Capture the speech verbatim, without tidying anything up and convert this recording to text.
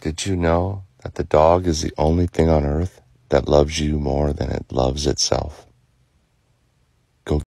Did you know that the dog is the only thing on earth that loves you more than it loves itself?